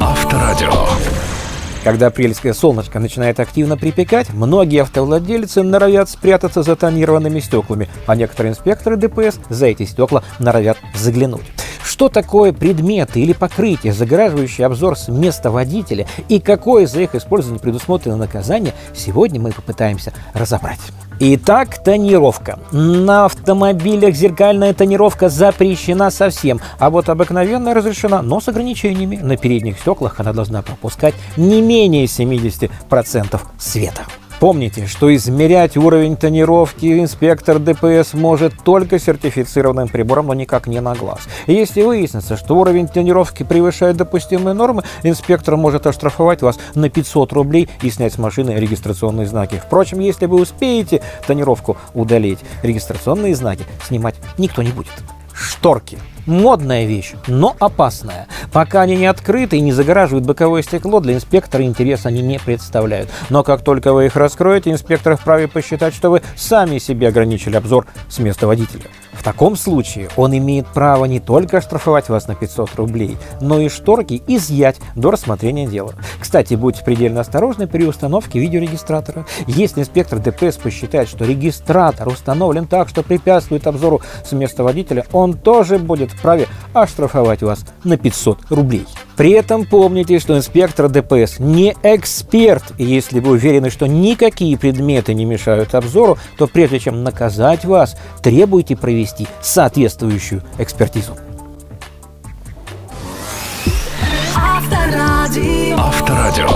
Авторадио. Когда апрельское солнышко начинает активно припекать, многие автовладельцы норовят спрятаться за тонированными стеклами, а некоторые инспекторы ДПС за эти стекла норовят заглянуть. Что такое предметы или покрытие, загораживающие обзор с места водителя, и какое за их использование предусмотрено наказание, сегодня мы попытаемся разобрать. Итак, тонировка. На автомобилях зеркальная тонировка запрещена совсем, а вот обыкновенная разрешена, но с ограничениями. На передних стеклах она должна пропускать не менее 70% света. Помните, что измерять уровень тонировки инспектор ДПС может только сертифицированным прибором, но никак не на глаз. Если выяснится, что уровень тонировки превышает допустимые нормы, инспектор может оштрафовать вас на 500 рублей и снять с машины регистрационные знаки. Впрочем, если вы успеете тонировку удалить, регистрационные знаки снимать никто не будет. Шторки. Модная вещь, но опасная. Пока они не открыты и не загораживают боковое стекло, для инспектора интереса они не представляют. Но как только вы их раскроете, инспектор вправе посчитать, что вы сами себе ограничили обзор с места водителя. В таком случае он имеет право не только оштрафовать вас на 500 рублей, но и шторки изъять до рассмотрения дела. Кстати, будьте предельно осторожны при установке видеорегистратора. Если инспектор ДПС посчитает, что регистратор установлен так, что препятствует обзору с места водителя, он тоже будет вправе оштрафовать вас на 500 рублей. При этом помните, что инспектор ДПС не эксперт. И если вы уверены, что никакие предметы не мешают обзору, то прежде чем наказать вас, требуйте провести соответствующую экспертизу. Авторадио.